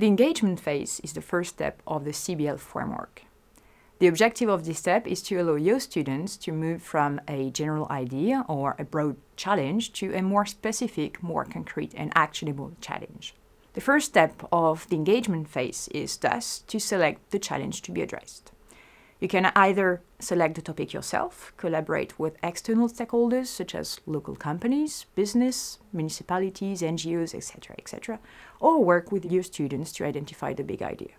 The engagement phase is the first step of the CBL framework. The objective of this step is to allow your students to move from a general idea or a broad challenge to a more specific, more concrete and actionable challenge. The first step of the engagement phase is thus to select the challenge to be addressed. You can either select the topic yourself, collaborate with external stakeholders such as local companies, business, municipalities, NGOs, etc., or work with your students to identify the big idea.